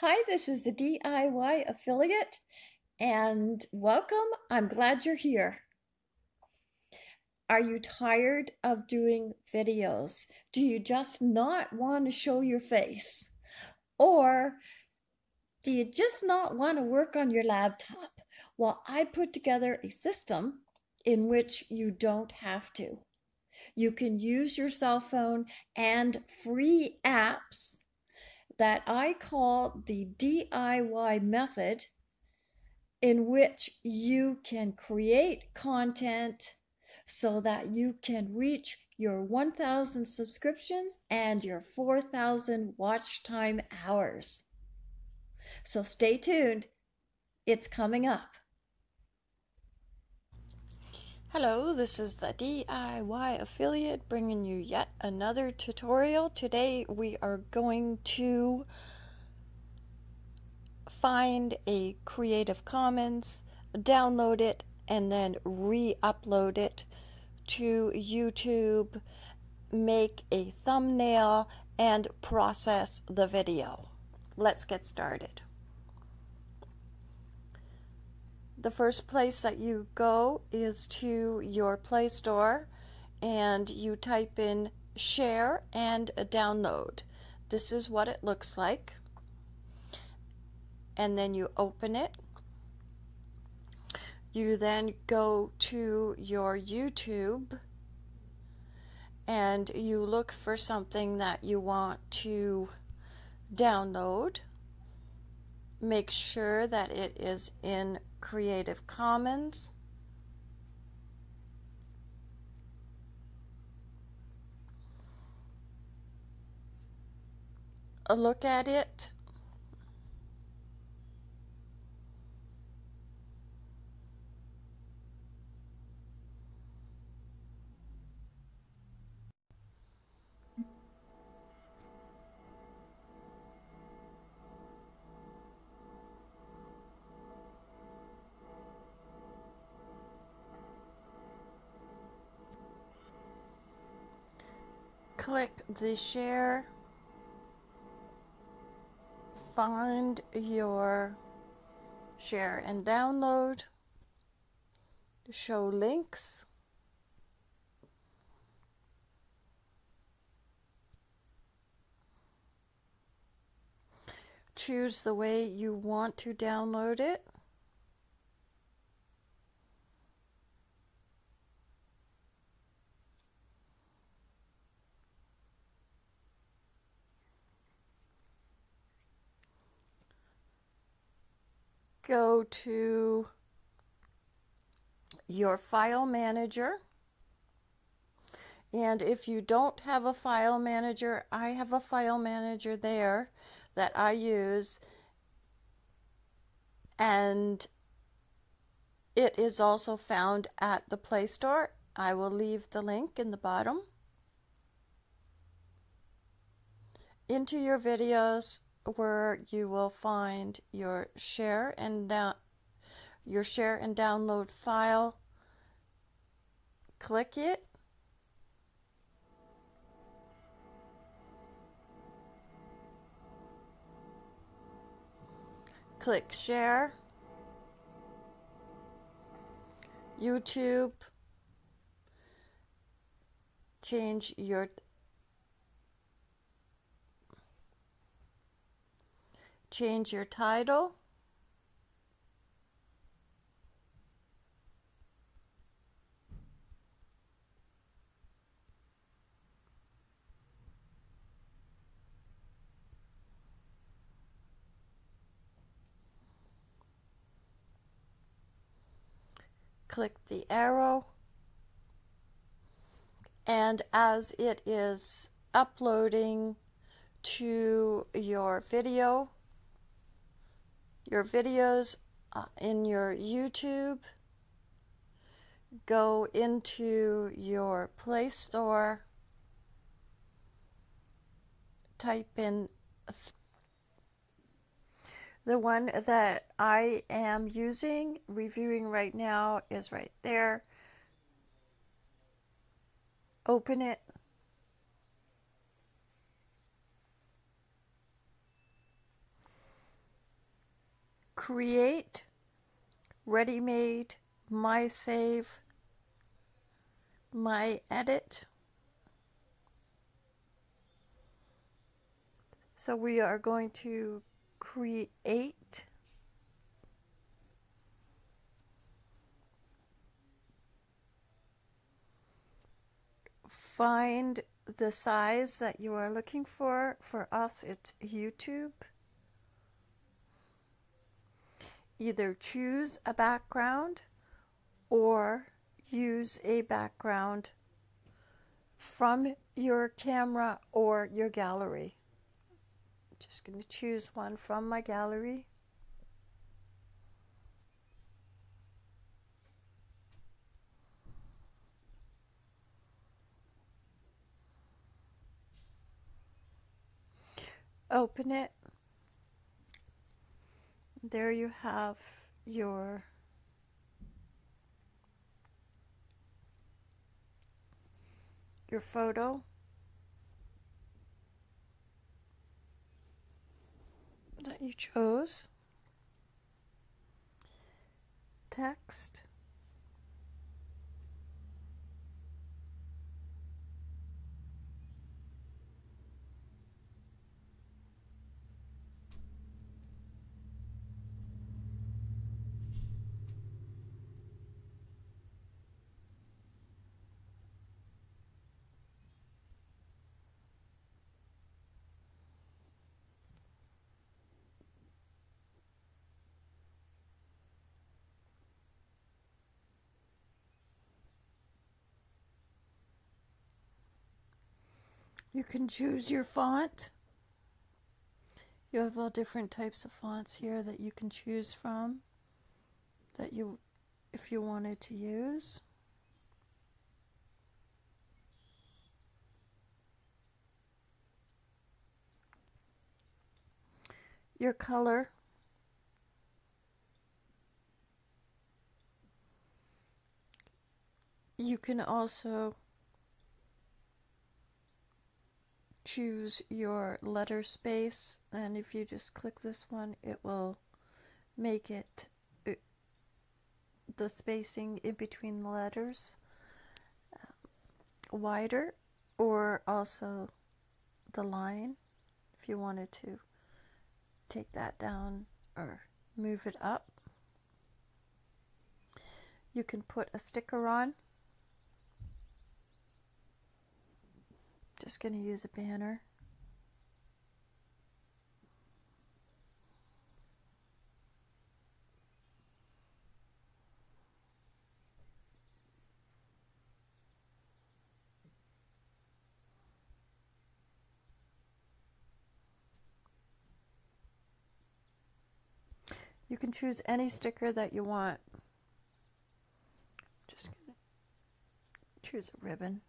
Hi, this is the DIY Affiliate, and welcome. I'm glad you're here. Are you tired of doing videos? Do you just not want to show your face? Or do you just not want to work on your laptop? Well, I put together a system in which you don't have to. You can use your cell phone and free apps that I call the DIY method, in which you can create content so that you can reach your 1,000 subscriptions and your 4,000 watch time hours. So stay tuned, it's coming up. Hello, this is the DIY Affiliate bringing you yet another tutorial. Today we are going to find a Creative Commons, download it, and then re-upload it to YouTube, make a thumbnail, and process the video. Let's get started. The first place that you go is to your Play Store, and you type in share and download. This is what it looks like. And then you open it. You then go to your YouTube and you look for something that you want to download. Make sure that it is in Creative Commons. Look at it. Click the share, find your share and download, show links, choose the way you want to download it. Go to your file manager, and if you don't have a file manager, I have a file manager there that I use, and it is also found at the Play Store. I will leave the link in the bottom. Into your videos, where you will find your share and download file. Click it. Click share. YouTube. Change your title. Click the arrow, and as it is uploading to your video, your videos in your YouTube, go into your Play Store, type in the one that I am using, reviewing right now, is right there. Open it. Create, Ready-Made, My Save, My Edit. So we are going to create. Find the size that you are looking for. For us, it's YouTube. Either choose a background or use a background from your camera or your gallery. I'm just going to choose one from my gallery. Open it. There you have your photo. That you chose. Text. You can choose your font. You have all different types of fonts here that you can choose from that you, if you wanted to use. Your color. You can also choose your letter space, and if you just click this one, it will make it, the spacing in between the letters wider, or also the line if you wanted to take that down or move it up. You can put a sticker on. Just going to use a banner. You can choose any sticker that you want. Just going to choose a ribbon.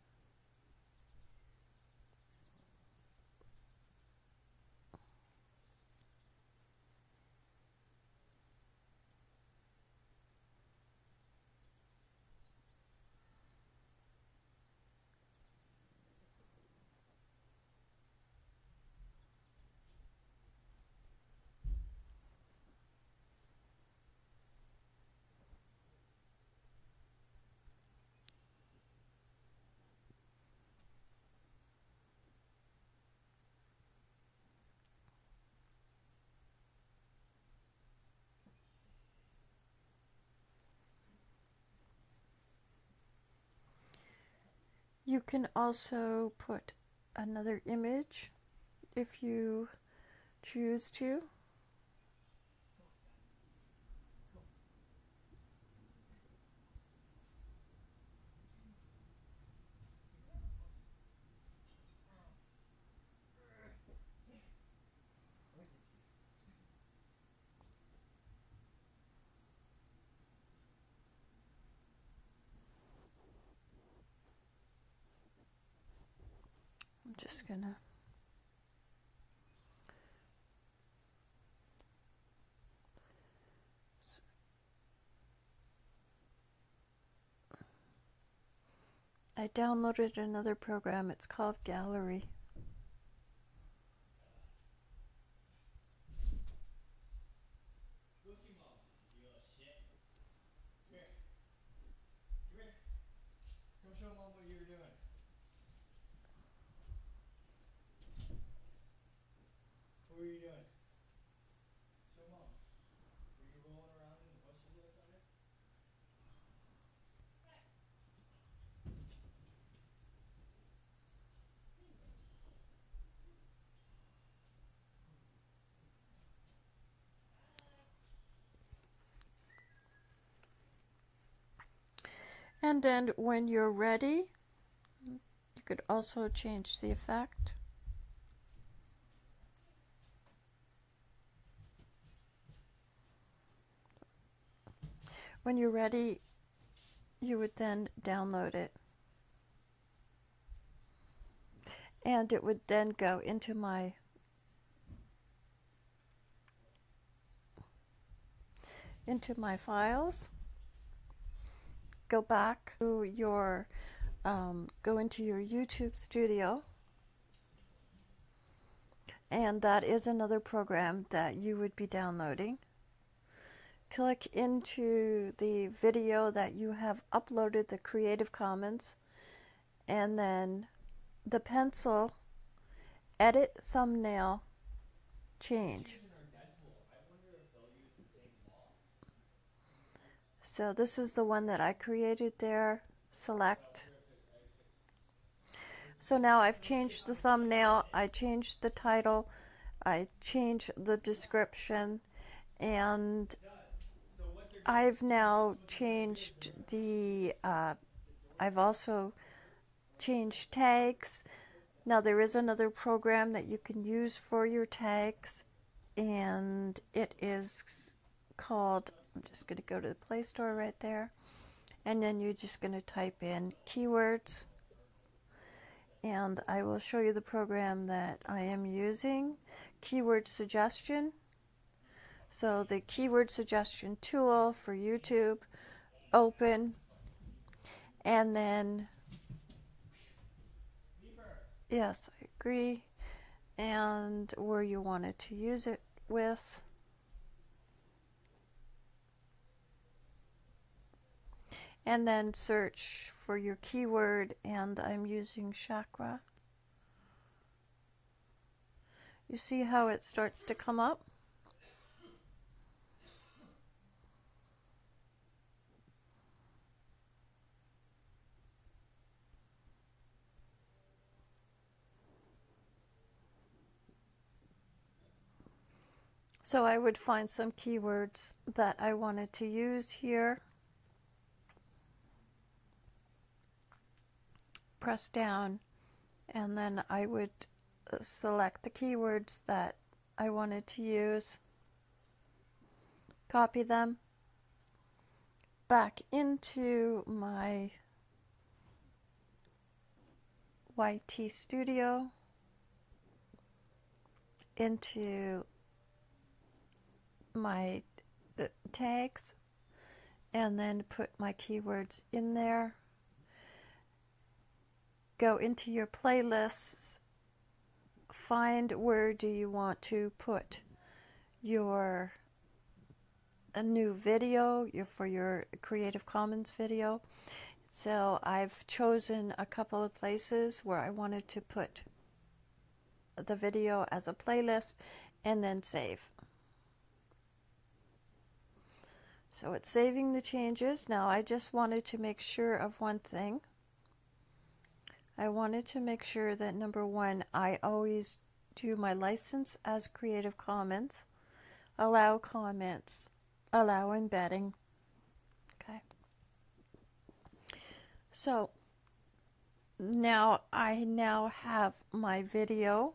You can also put another image if you choose to. Just gonna I downloaded another program, it's called Gallery. show them what you're doing. What were you doing? Show them all. Were you rolling around in the bushes yesterday? And then when you're ready, you could also change the effect. When you're ready, you would then download it. And it would then go into my files. Go back to your, go into your YouTube Studio, and that is another program that you would be downloading. Click into the video that you have uploaded, the Creative Commons, and then the pencil, edit thumbnail, change. So this is the one that I created there, select. So now I've changed the thumbnail, I changed the title, I changed the description, and I've now changed the, I've also changed tags. Now there is another program that you can use for your tags, and it is called, I'm just going to go to the Play Store right there, and then you're just going to type in keywords, and I will show you the program that I am using, keyword suggestion. So the keyword suggestion tool for YouTube, open, and then yes, I agree, and where you wanted to use it with. And then search for your keyword, and I'm using chakra. You see how it starts to come up? So I would find some keywords that I wanted to use here. Press down, and then I would select the keywords that I wanted to use, copy them back into my YT Studio, into my tags, and then put my keywords in there. Go into your playlists, find where do you want to put your new video, for your Creative Commons video. So I've chosen a couple of places where I wanted to put the video as a playlist, and then save. So it's saving the changes. Now I just wanted to make sure of one thing. I wanted to make sure that, number one, I always do my license as Creative Commons, allow comments, allow embedding. Okay. So now I have my video.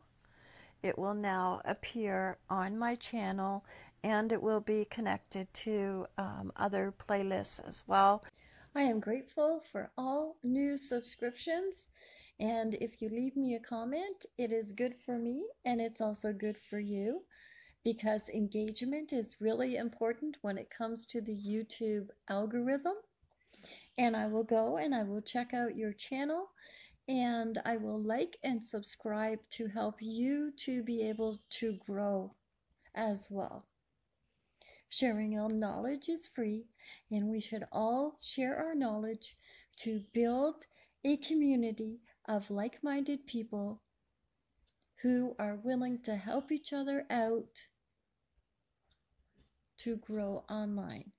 It will now appear on my channel, and it will be connected to other playlists as well. I am grateful for all new subscriptions, and if you leave me a comment, it is good for me, and it's also good for you, because engagement is really important when it comes to the YouTube algorithm. And I will go and I will check out your channel, and I will like and subscribe to help you to be able to grow as well. Sharing our knowledge is free, and we should all share our knowledge to build a community of like-minded people who are willing to help each other out to grow online.